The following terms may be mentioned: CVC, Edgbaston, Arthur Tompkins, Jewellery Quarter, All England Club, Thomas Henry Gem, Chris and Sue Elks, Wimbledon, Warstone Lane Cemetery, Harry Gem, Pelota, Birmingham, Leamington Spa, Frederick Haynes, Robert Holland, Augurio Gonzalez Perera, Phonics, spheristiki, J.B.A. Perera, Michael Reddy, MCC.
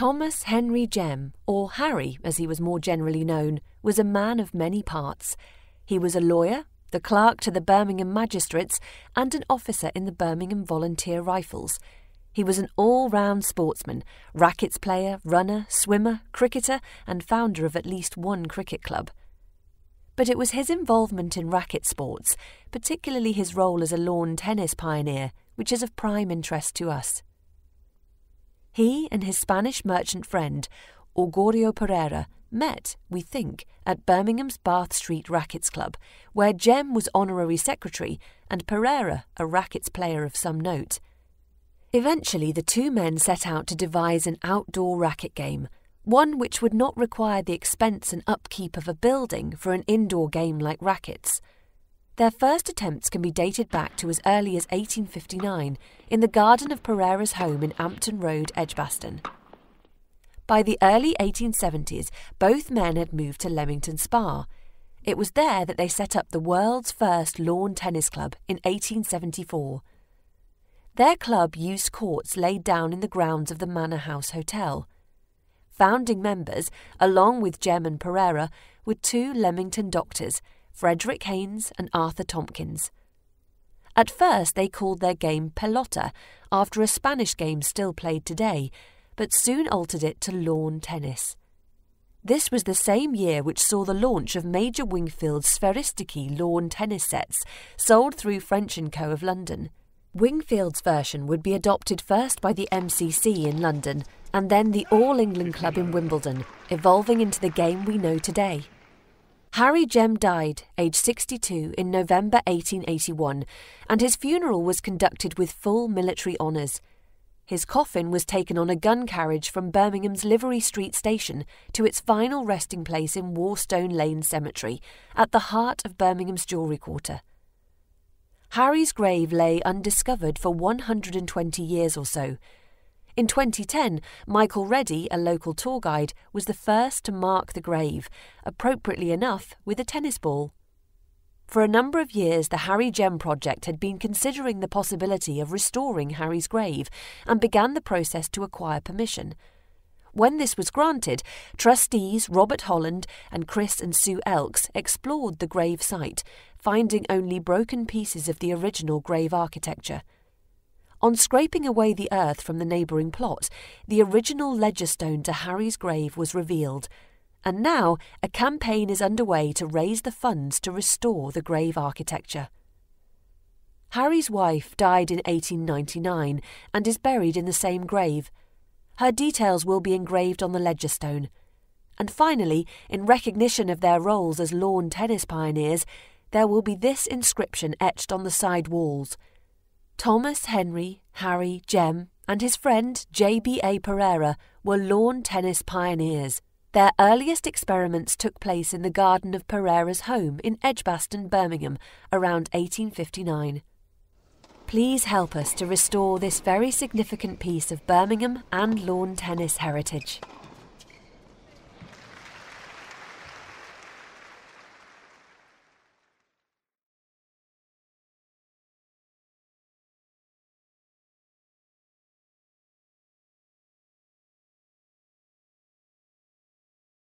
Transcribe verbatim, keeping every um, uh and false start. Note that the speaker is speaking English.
Thomas Henry Gem, or Harry as he was more generally known, was a man of many parts. He was a lawyer, the clerk to the Birmingham magistrates, and an officer in the Birmingham Volunteer Rifles. He was an all-round sportsman, rackets player, runner, swimmer, cricketer, and founder of at least one cricket club. But it was his involvement in racket sports, particularly his role as a lawn tennis pioneer, which is of prime interest to us. He and his Spanish merchant friend, Augurio Perera, met, we think, at Birmingham's Bath Street Rackets Club, where Gem was honorary secretary and Perera a rackets player of some note. Eventually the two men set out to devise an outdoor racket game, one which would not require the expense and upkeep of a building for an indoor game like rackets. Their first attempts can be dated back to as early as eighteen fifty-nine in the garden of Perera's home in Ampton Road, Edgbaston. By the early eighteen seventies, both men had moved to Leamington Spa. It was there that they set up the world's first lawn tennis club in eighteen seventy-four. Their club used courts laid down in the grounds of the Manor House Hotel. Founding members, along with Gem and Perera, were two Leamington doctors, Frederick Haynes and Arthur Tompkins. At first they called their game Pelota, after a Spanish game still played today, but soon altered it to lawn tennis. This was the same year which saw the launch of Major Wingfield's Spheristiki lawn tennis sets, sold through French and Co of London. Wingfield's version would be adopted first by the M C C in London and then the All England Club in Wimbledon, evolving into the game we know today. Harry Gem died, aged sixty-two, in November eighteen eighty-one, and his funeral was conducted with full military honours. His coffin was taken on a gun carriage from Birmingham's Livery Street Station to its final resting place in Warstone Lane Cemetery, at the heart of Birmingham's Jewellery Quarter. Harry's grave lay undiscovered for one hundred twenty years or so. In twenty ten, Michael Reddy, a local tour guide, was the first to mark the grave, appropriately enough, with a tennis ball. For a number of years, the Harry Gem Project had been considering the possibility of restoring Harry's grave and began the process to acquire permission. When this was granted, trustees Robert Holland and Chris and Sue Elks explored the grave site, finding only broken pieces of the original grave architecture. On scraping away the earth from the neighbouring plot, the original ledger stone to Harry's grave was revealed, and now a campaign is underway to raise the funds to restore the grave architecture. Harry's wife died in eighteen ninety-nine and is buried in the same grave. Her details will be engraved on the ledger stone. And finally, in recognition of their roles as lawn tennis pioneers, there will be this inscription etched on the side walls: Thomas Henry, Harry Gem, and his friend J B A Perera were lawn tennis pioneers. Their earliest experiments took place in the garden of Perera's home in Edgbaston, Birmingham, around eighteen fifty-nine. Please help us to restore this very significant piece of Birmingham and lawn tennis heritage.